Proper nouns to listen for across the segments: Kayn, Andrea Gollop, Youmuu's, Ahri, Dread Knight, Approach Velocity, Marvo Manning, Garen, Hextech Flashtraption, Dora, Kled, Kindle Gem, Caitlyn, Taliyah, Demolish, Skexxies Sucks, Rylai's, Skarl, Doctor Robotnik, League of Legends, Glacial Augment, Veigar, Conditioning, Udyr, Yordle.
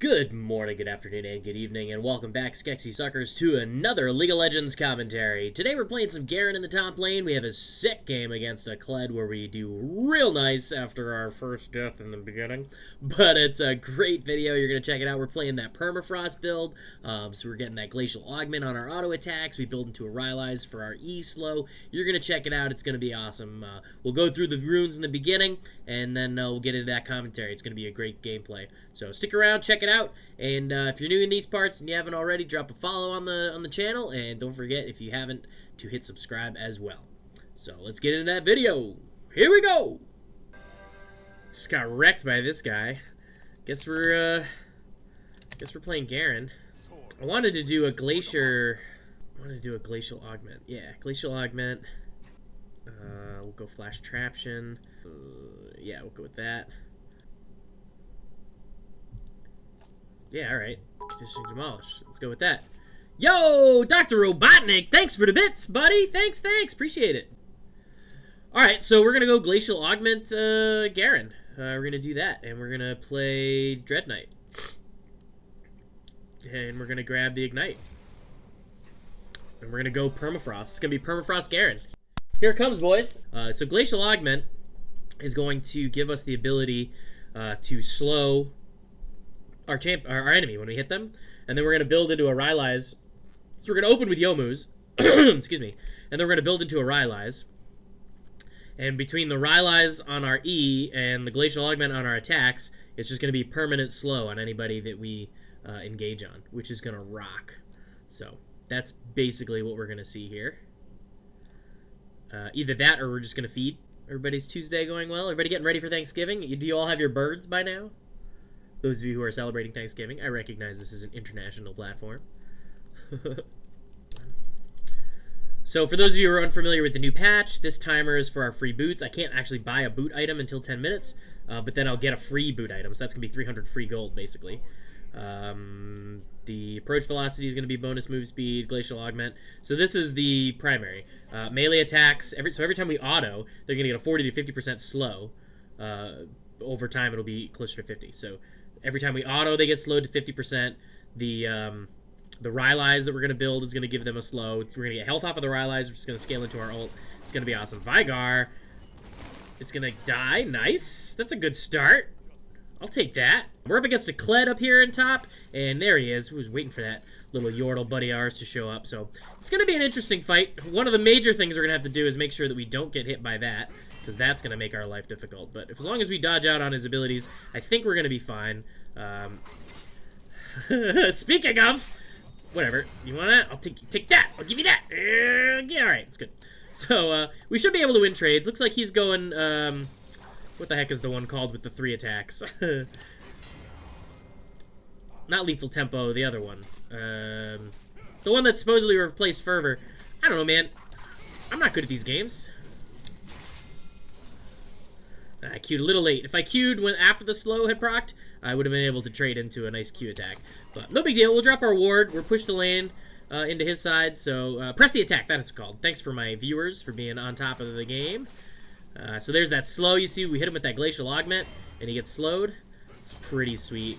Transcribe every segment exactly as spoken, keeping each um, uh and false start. Good morning, good afternoon, and good evening, and welcome back, Skexxies Suckers, to another League of Legends commentary. Today we're playing some Garen in the top lane. We have a sick game against a Kled where we do real nice after our first death in the beginning. But it's a great video. You're going to check it out. We're playing that Permafrost build, um, so we're getting that Glacial Augment on our auto attacks. We build into a Rylai's for our E-slow. You're going to check it out. It's going to be awesome. Uh, we'll go through the runes in the beginning, and then uh, we'll get into that commentary. It's going to be a great gameplay. So stick around, check it out. It out, and uh, if you're new in these parts and you haven't already, drop a follow on the on the channel, and don't forget, if you haven't, to hit subscribe as well. So let's get into that video. Here we go. Just got wrecked by this guy. Guess we're uh, guess we're playing Garen. I wanted to do a glacier. I wanted to do a glacial augment. Yeah, glacial augment. Uh, we'll go Flashtraption. Uh, yeah, we'll go with that. Yeah, alright. Conditioning, demolish. Let's go with that. Yo, Doctor Robotnik, thanks for the bits, buddy. Thanks, thanks. Appreciate it. Alright, so we're going to go Glacial Augment uh, Garen. Uh, we're going to do that, and we're going to play Dread Knight. And we're going to grab the Ignite. And we're going to go Permafrost. It's going to be Permafrost Garen. Here it comes, boys. Uh, so Glacial Augment is going to give us the ability uh, to slow Our, champ our enemy when we hit them, and then we're going to build into a Rylai's. So we're going to open with Youmuu's, excuse me, and then we're going to build into a Rylai's. And between the Rylai's on our E and the Glacial Augment on our attacks, it's just going to be permanent slow on anybody that we uh, engage on, which is going to rock. So that's basically what we're going to see here. Uh, either that or we're just going to feed. Everybody's Tuesday going well? Everybody getting ready for Thanksgiving? You, do you all have your birds by now? Those of you who are celebrating Thanksgiving, I recognize this is an international platform. So for those of you who are unfamiliar with the new patch, this timer is for our free boots. I can't actually buy a boot item until ten minutes, uh, but then I'll get a free boot item, so that's going to be three hundred free gold, basically. Um, the approach velocity is going to be bonus move speed, glacial augment. So this is the primary. Uh, melee attacks, every, so every time we auto, they're going to get a forty to fifty percent slow. Uh, over time, it'll be closer to fifty, so every time we auto, they get slowed to fifty percent. The um, the Rylai's that we're going to build is going to give them a slow. We're going to get health off of the Rylai's. We're just going to scale into our ult. It's going to be awesome. Veigar is going to die. Nice. That's a good start. I'll take that. We're up against a Kled up here in top, and there he is. We was waiting for that little Yordle buddy of ours to show up, so it's going to be an interesting fight. One of the major things we're going to have to do is make sure that we don't get hit by that, because that's going to make our life difficult. But if, as long as we dodge out on his abilities, I think we're going to be fine. Um, speaking of, whatever. You want that? I'll take take that. I'll give you that. Uh, yeah, all right, it's good. So uh, we should be able to win trades. Looks like he's going, um, what the heck is the one called with the three attacks? Not lethal tempo, the other one. Um, the one that supposedly replaced fervor. I don't know, man. I'm not good at these games. I queued a little late. If I queued when after the slow had procced, I would have been able to trade into a nice Q attack. But no big deal. We'll drop our ward. We'll push the lane uh, into his side. So uh, press the attack. That is called. Thanks for my viewers for being on top of the game. Uh, so there's that slow. You see, we hit him with that glacial augment, and he gets slowed. It's pretty sweet.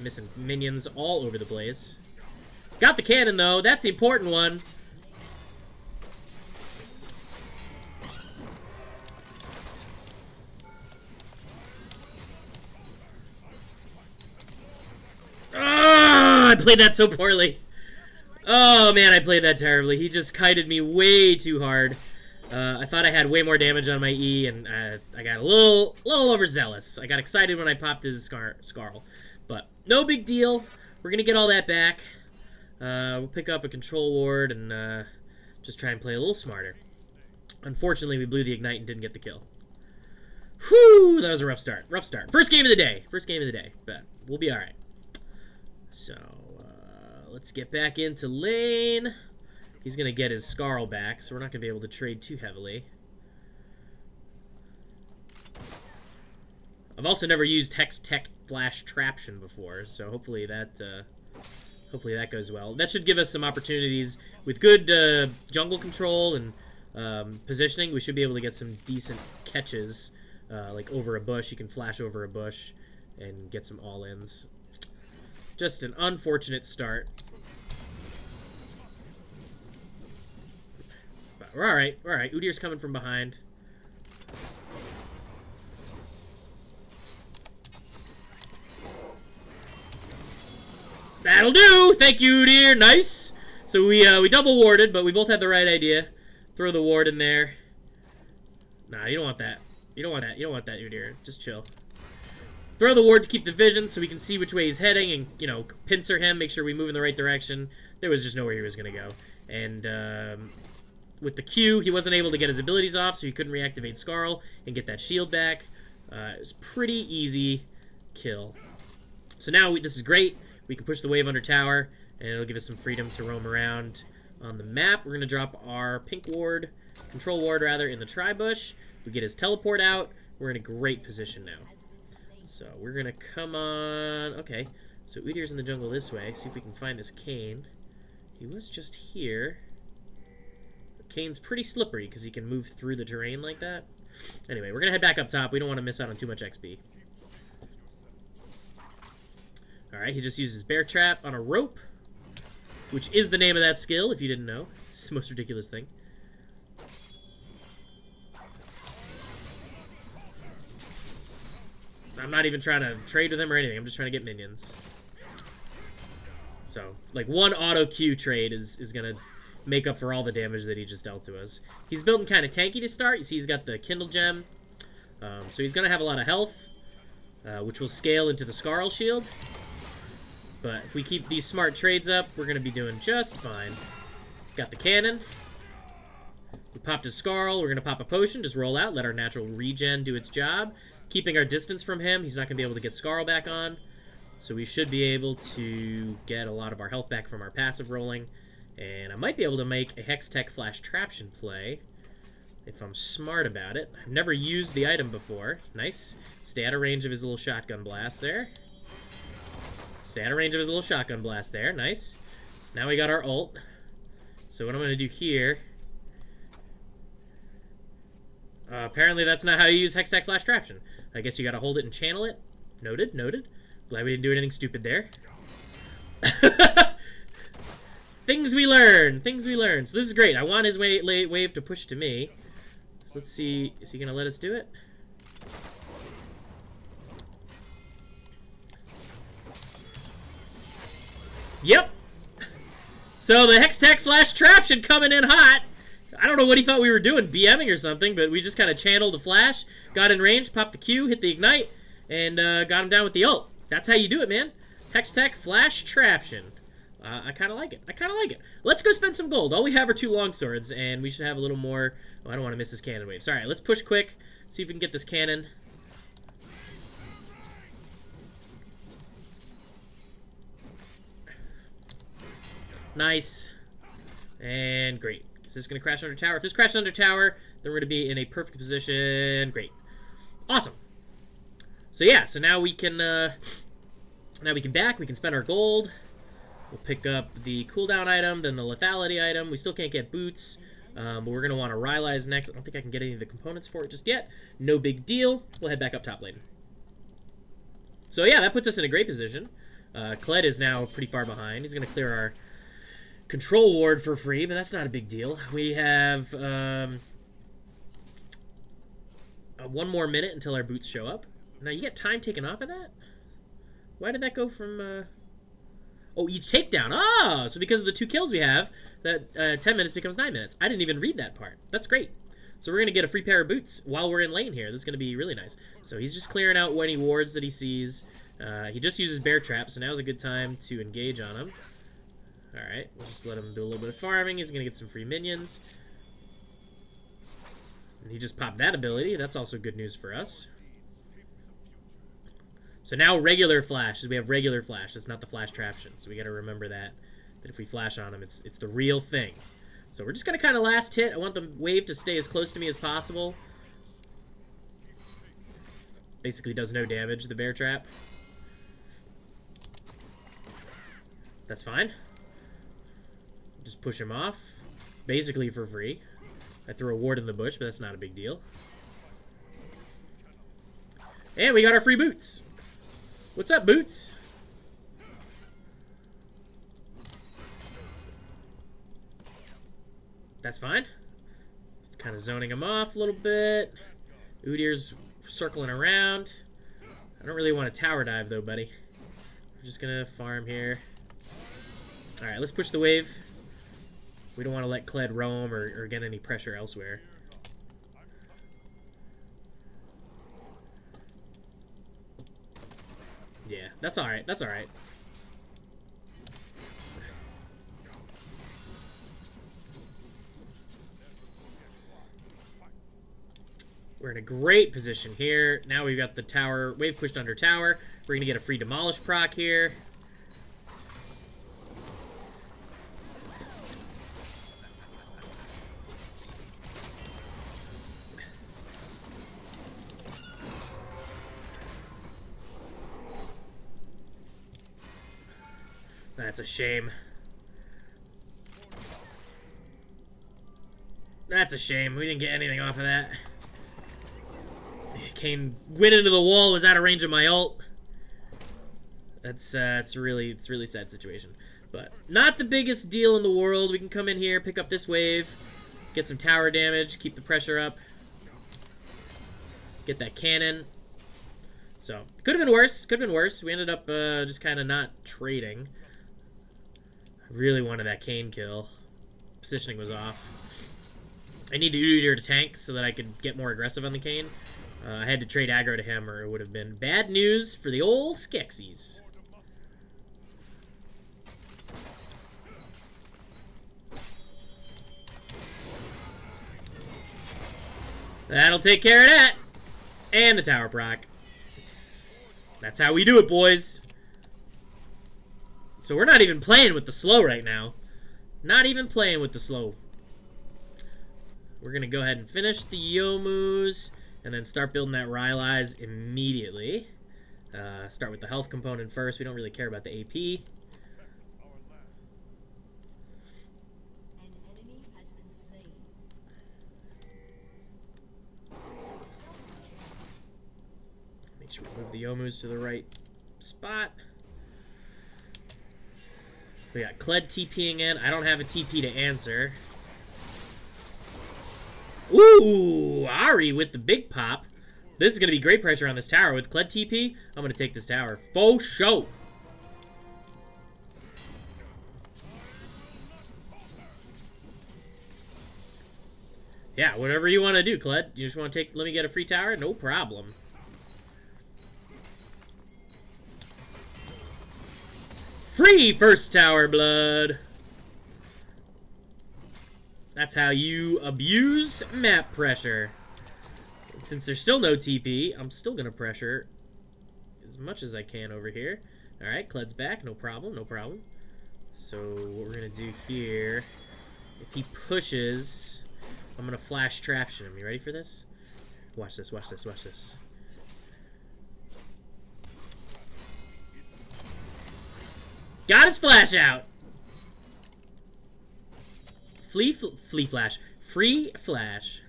Missing minions all over the place. Got the cannon though. That's the important one. I played that so poorly. Oh man, I played that terribly. He just kited me way too hard. Uh, I thought I had way more damage on my E, and uh, I got a little, little overzealous. I got excited when I popped his Scar Skarl, but no big deal. We're gonna get all that back. Uh, we'll pick up a control ward and uh, just try and play a little smarter. Unfortunately, we blew the ignite and didn't get the kill. Whew, that was a rough start. Rough start. First game of the day. First game of the day, but we'll be all right. So, uh, let's get back into lane. He's going to get his Skarl back, so we're not going to be able to trade too heavily. I've also never used Hextech Flashtraption before, so hopefully that uh, hopefully that goes well. That should give us some opportunities. With good uh, jungle control and um, positioning, we should be able to get some decent catches. Uh, like over a bush, you can flash over a bush and get some all-ins. Just an unfortunate start. But we're alright, we're alright. Udyr's coming from behind. That'll do! Thank you, Udyr! Nice! So we uh, we double warded, but we both had the right idea. Throw the ward in there. Nah, you don't want that. You don't want that. You don't want that, Udyr. Just chill. Throw the ward to keep the vision so we can see which way he's heading and, you know, pincer him, make sure we move in the right direction. There was just nowhere he was going to go. And um, with the Q, he wasn't able to get his abilities off, so he couldn't reactivate Skarl and get that shield back. Uh, it was pretty easy kill. So now we, this is great. We can push the wave under tower, and it'll give us some freedom to roam around on the map. We're going to drop our pink ward, control ward rather, in the tri bush. We get his teleport out. We're in a great position now. So we're going to come on... Okay, so Udyr's in the jungle this way. See if we can find this Kayn. He was just here. Kane's pretty slippery because he can move through the terrain like that. Anyway, we're going to head back up top. We don't want to miss out on too much X P. Alright, he just uses Bear Trap on a rope, which is the name of that skill, if you didn't know. It's the most ridiculous thing. I'm not even trying to trade with him or anything. I'm just trying to get minions. So, like, one auto-Q trade is, is going to make up for all the damage that he just dealt to us. He's building kind of tanky to start. You see he's got the Kindle Gem. Um, so he's going to have a lot of health, uh, which will scale into the Skarl Shield. But if we keep these smart trades up, we're going to be doing just fine. Got the cannon. We popped a Skarl. We're going to pop a potion. Just roll out. Let our natural regen do its job. Keeping our distance from him. He's not going to be able to get Skarl back on. So we should be able to get a lot of our health back from our passive rolling. And I might be able to make a Hextech Flashtraption play if I'm smart about it. I've never used the item before. Nice. Stay out of range of his little shotgun blast there. Stay out of range of his little shotgun blast there. Nice. Now we got our ult. So what I'm going to do here... Uh, apparently that's not how you use Hextech Flashtraption. I guess you got to hold it and channel it. Noted, noted. Glad we didn't do anything stupid there. Things we learn. Things we learn. So this is great. I want his wa wave to push to me. So let's see. Is he going to let us do it? Yep. So the Hextech Flashtraption coming in hot. I don't know what he thought we were doing, BMing or something, but we just kind of channeled the flash, got in range, popped the Q, hit the ignite, and uh, got him down with the ult. That's how you do it, man. Hextech Flashtraption. Uh, I kind of like it. I kind of like it. Let's go spend some gold. All we have are two longswords, and we should have a little more... Oh, I don't want to miss this cannon wave. Sorry, let's push quick, see if we can get this cannon. Nice. And great. Is this going to crash under tower? If this crashes under tower, then we're going to be in a perfect position. Great. Awesome. So yeah, so now we can uh, now we can back. We can spend our gold. We'll pick up the cooldown item, then the lethality item. We still can't get boots, um, but we're going to want to Rylai's next. I don't think I can get any of the components for it just yet. No big deal. We'll head back up top lane. So yeah, that puts us in a great position. Uh, Kled is now pretty far behind. He's going to clear our control ward for free, but that's not a big deal. We have um, uh, one more minute until our boots show up. Now, you get time taken off of that? Why did that go from... Uh... Oh, each takedown. Oh, so because of the two kills we have, that uh, ten minutes becomes nine minutes. I didn't even read that part. That's great. So we're going to get a free pair of boots while we're in lane here. This is going to be really nice. So he's just clearing out any wards that he sees. Uh, he just uses Bear Trap, so now's a good time to engage on him. Alright, we'll just let him do a little bit of farming. He's going to get some free minions. And he just popped that ability. That's also good news for us. So now regular flash. We have regular flash. It's not the Flashtraption. So we got to remember that. That if we flash on him, it's, it's the real thing. So we're just going to kind of last hit. I want the wave to stay as close to me as possible. Basically does no damage, the Bear Trap. That's fine. Just push him off, basically for free. I threw a ward in the bush, but that's not a big deal. And we got our free boots. What's up, boots? That's fine. Kind of zoning him off a little bit. Udyr's circling around. I don't really want to tower dive though, buddy. We're just gonna farm here. Alright, let's push the wave. We don't want to let Kled roam or, or get any pressure elsewhere. Yeah, that's alright, that's alright. We're in a great position here. Now we've got the tower, wave pushed under tower. We're gonna get a free demolish proc here. That's a shame. That's a shame. We didn't get anything off of that. Kayn went into the wall, was out of range of my ult. That's uh, it's really it's really sad situation, but not the biggest deal in the world. We can come in here, pick up this wave, get some tower damage, keep the pressure up, get that cannon. So could have been worse. Could have been worse. We ended up uh, just kind of not trading. I really wanted that Kayn kill. Positioning was off. I need to Udyr to tank so that I could get more aggressive on the Kayn. Uh, I had to trade aggro to him or it would have been bad news for the old Skexxies. That'll take care of that. And the tower proc. That's how we do it, boys. So we're not even playing with the slow right now. Not even playing with the slow. We're going to go ahead and finish the Youmuu's. And then start building that Rylai's immediately. Uh, start with the health component first. We don't really care about the A P. An enemy has been slain. Make sure we move the Youmuu's to the right spot. We got Kled TPing in. I don't have a T P to answer. Ooh, Ahri with the big pop. This is going to be great pressure on this tower. With Kled T P, I'm going to take this tower. Faux show. Yeah, whatever you want to do, Kled. You just want to take, let me get a free tower? No problem. Free first tower blood. That's how you abuse map pressure. And since there's still no T P, I'm still going to pressure as much as I can over here. All right, Kled's back. No problem, no problem. So what we're going to do here, if he pushes, I'm going to flash traption him. You ready for this? Watch this, watch this, watch this. Got his flash out. Flea, fl flea flash. Free flash.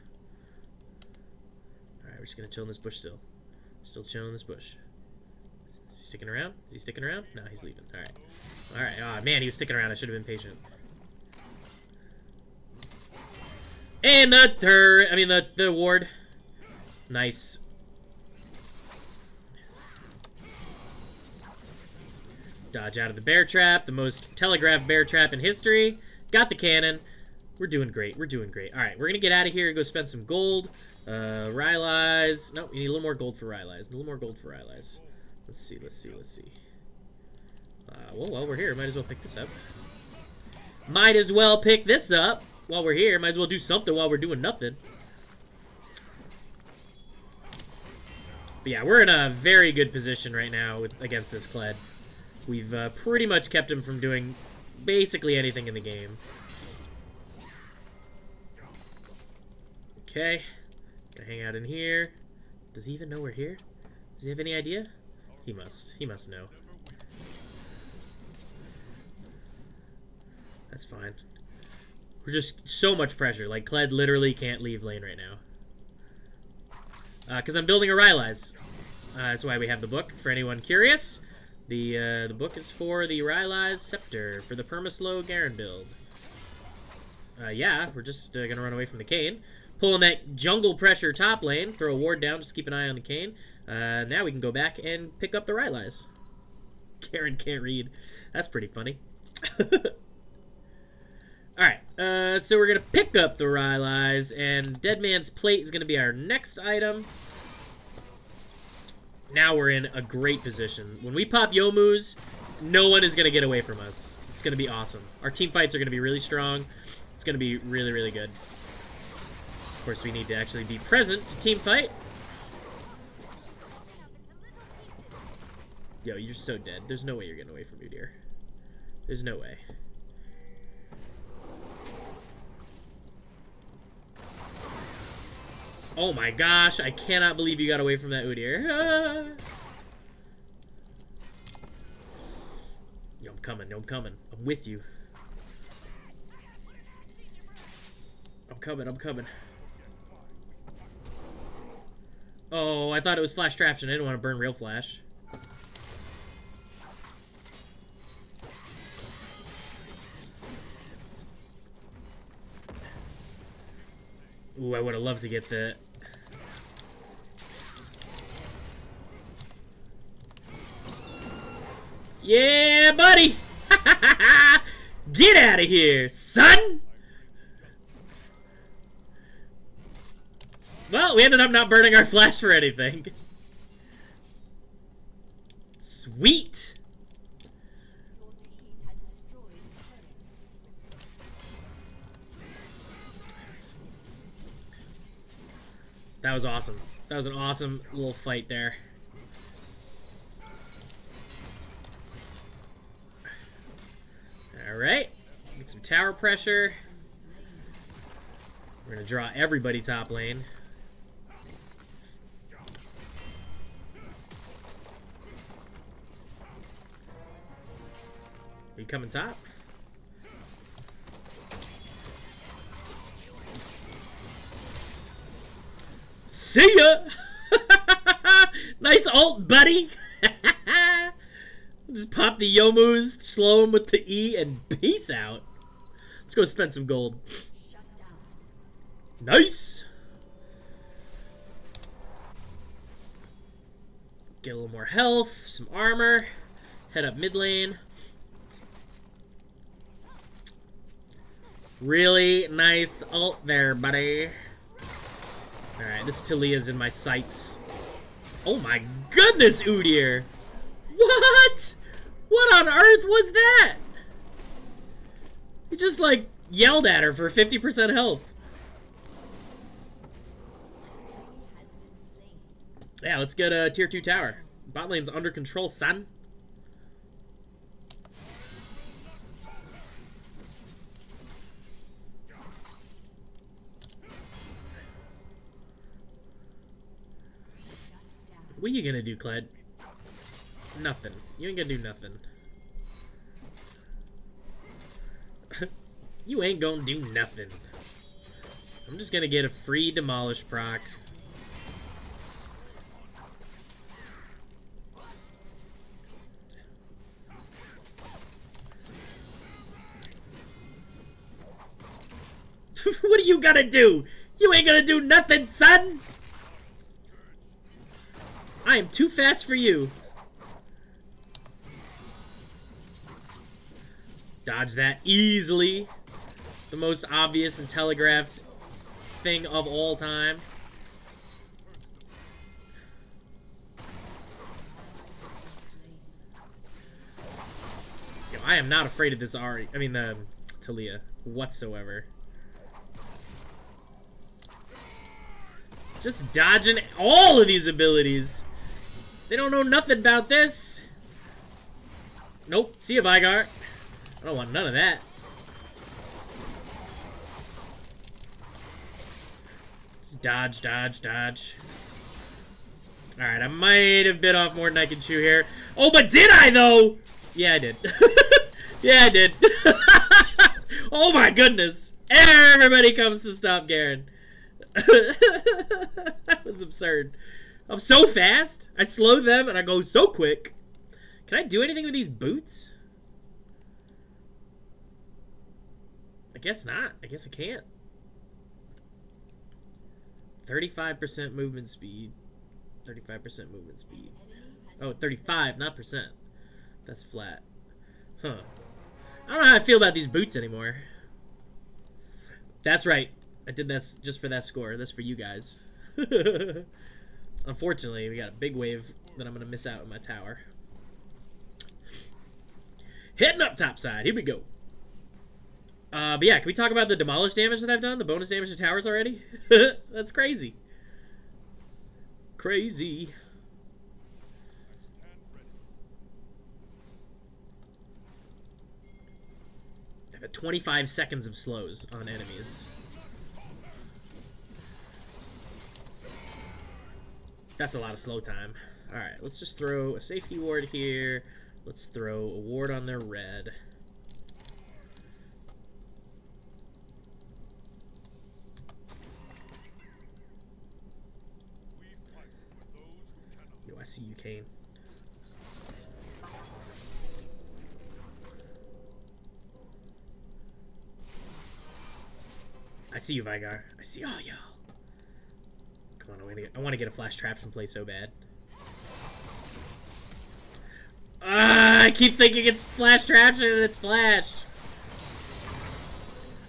Alright, we're just gonna chill in this bush still. Still chilling in this bush. Is he sticking around? Is he sticking around? No, he's leaving. Alright. Alright. Oh, man, he was sticking around. I should have been patient. And the turret. I mean, the, the ward. Nice. Dodge out of the bear trap. The most telegraphed bear trap in history. Got the cannon. We're doing great. We're doing great. All right, we're going to get out of here and go spend some gold. Uh, Rylai's. No, we need a little more gold for Rylai's. A little more gold for Rylai's. Let's see, let's see, let's see. Uh, well, while we're here, might as well pick this up. Might as well pick this up while we're here. Might as well do something while we're doing nothing. But yeah, we're in a very good position right now with, against this Kled. We've uh, pretty much kept him from doing basically anything in the game. Okay, gonna hang out in here. Does he even know we're here? Does he have any idea? He must. He must know. That's fine. We're just so much pressure. Like, Kled literally can't leave lane right now. Because uh, I'm building a Rylai's. Uh, that's why we have the book, for anyone curious. The, uh, the book is for the Rylai's Scepter, for the Permaslow Garen build. Uh, yeah, we're just uh, gonna run away from the Kayn. Pulling that jungle pressure top lane. Throw a ward down, just keep an eye on the Kayn. Uh, now we can go back and pick up the Rylai's. Garen can't read. That's pretty funny. Alright, uh, so we're going to pick up the Rylai's, and Deadman's Plate is going to be our next item. Now we're in a great position. When we pop Youmuu's, no one is going to get away from us. It's going to be awesome. Our team fights are going to be really strong. It's going to be really, really good. Of course, we need to actually be present to team fight. Yo, you're so dead. There's no way you're getting away from Udyr. There's no way. Oh my gosh, I cannot believe you got away from that Udyr. Ah. Yo, I'm coming, yo, I'm coming. I'm with you. I'm coming, I'm coming. Oh, I thought it was Flashtraption. I didn't want to burn real Flash. Ooh, I would have loved to get that. Yeah, buddy! Get out of here, son! Well, we ended up not burning our Flash for anything. Sweet! That was awesome. That was an awesome little fight there. Alright. Get some tower pressure. We're going to draw everybody top lane. Are you coming top? See ya! Nice ult, buddy! Just pop the Youmuu's, slow him with the E, and peace out. Let's go spend some gold. Nice! Get a little more health, some armor, head up mid lane. Really nice ult there, buddy. Alright, this Taliyah's in my sights. Oh my goodness, Udyr! What? What on earth was that? He just, like, yelled at her for fifty percent health. Yeah, let's get a tier two tower. Bot lane's under control, son. What are you gonna do, Kled? Nothing. You ain't gonna do nothing. You ain't gonna do nothing. I'm just gonna get a free Demolish proc. What are you gonna do? You ain't gonna do nothing, son! I am too fast for you. Dodge that easily. The most obvious and telegraphed thing of all time. Yo, I am not afraid of this Ari. I mean the Taliyah whatsoever. Just dodging all of these abilities. They don't know nothing about this. Nope. See ya, Veigar. I don't want none of that. Just dodge, dodge, dodge. Alright, I might have bit off more than I can chew here. Oh, but did I, though? Yeah, I did. Yeah, I did. Oh, my goodness. Everybody comes to stop Garen. That was absurd. I'm so fast. I slow them and I go so quick. Can I do anything with these boots? I I guess not. I guess I can't. thirty-five percent movement speed. thirty-five percent movement speed. Oh, thirty-five, not percent. That's flat. Huh. I don't know how I feel about these boots anymore. That's right. I did that just for that score. That's for you guys. Unfortunately, we got a big wave that I'm going to miss out in my tower. Hitting up topside. Here we go. Uh, but yeah, can we talk about the demolish damage that I've done? The bonus damage to towers already? That's crazy. Crazy. I've got twenty-five seconds of slows on enemies. That's a lot of slow time. Alright, let's just throw a safety ward here. Let's throw a ward on their red. I see you, Kayn. I see you, Veigar. I see all y'all. Come on, I want to get, I want to get a Flashtraption play so bad. Ah, I keep thinking it's Flashtraption and it's Flash.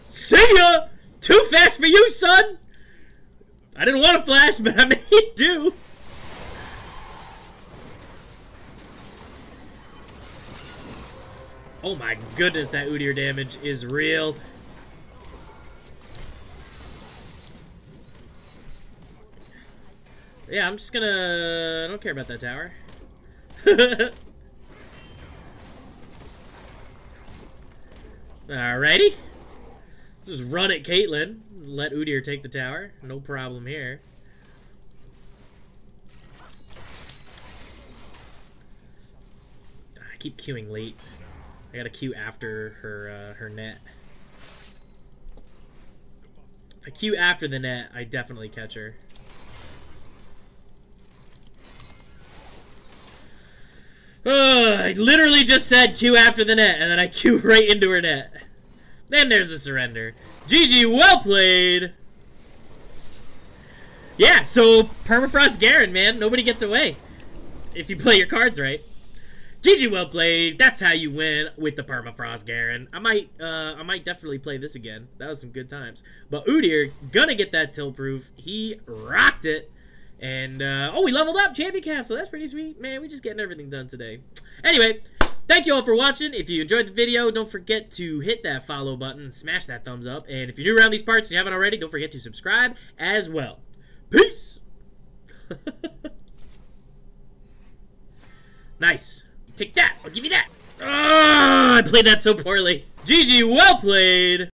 See ya! Too fast for you, son! I didn't want to Flash, but I made it do. Oh my goodness, that Udyr damage is real. Yeah, I'm just gonna... I don't care about that tower. Alrighty. Just run at Caitlyn. Let Udyr take the tower. No problem here. I keep queuing late. I gotta queue after her uh, her net. If I queue after the net, I definitely catch her. Oh, I literally just said queue after the net, and then I queue right into her net. Then there's the surrender. G G, well played! Yeah, so Permafrost Garen, man. Nobody gets away. If you play your cards right. G G, well played. That's how you win with the Permafrost Garen. I might, uh, I might definitely play this again. That was some good times. But Udyr gonna get that tilt proof. He rocked it, and uh, oh, we leveled up champion cap. So that's pretty sweet, man. We just getting everything done today. Anyway, thank you all for watching. If you enjoyed the video, don't forget to hit that follow button, smash that thumbs up, and if you're new around these parts and you haven't already, don't forget to subscribe as well. Peace. Nice. Take that! I'll give you that! Oh, I played that so poorly. G G, well played!